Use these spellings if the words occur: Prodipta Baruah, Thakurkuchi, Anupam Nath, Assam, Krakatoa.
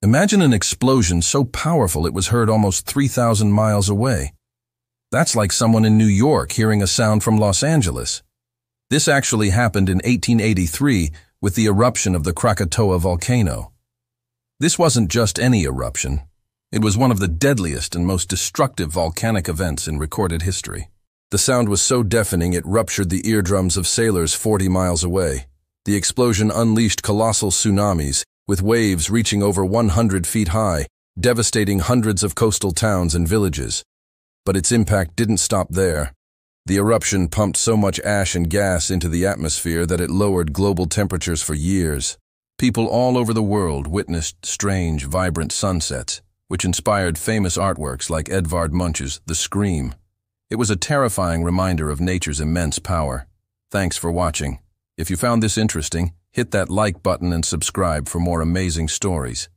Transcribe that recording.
Imagine an explosion so powerful it was heard almost 3,000 miles away. That's like someone in New York hearing a sound from Los Angeles. This actually happened in 1883 with the eruption of the Krakatoa volcano. This wasn't just any eruption. It was one of the deadliest and most destructive volcanic events in recorded history. The sound was so deafening it ruptured the eardrums of sailors 40 miles away. The explosion unleashed colossal tsunamis, with waves reaching over 100 feet high, devastating hundreds of coastal towns and villages. But its impact didn't stop there. The eruption pumped so much ash and gas into the atmosphere that it lowered global temperatures for years. People all over the world witnessed strange, vibrant sunsets, which inspired famous artworks like Edvard Munch's The Scream. It was a terrifying reminder of nature's immense power. Thanks for watching. If you found this interesting, hit that like button and subscribe for more amazing stories.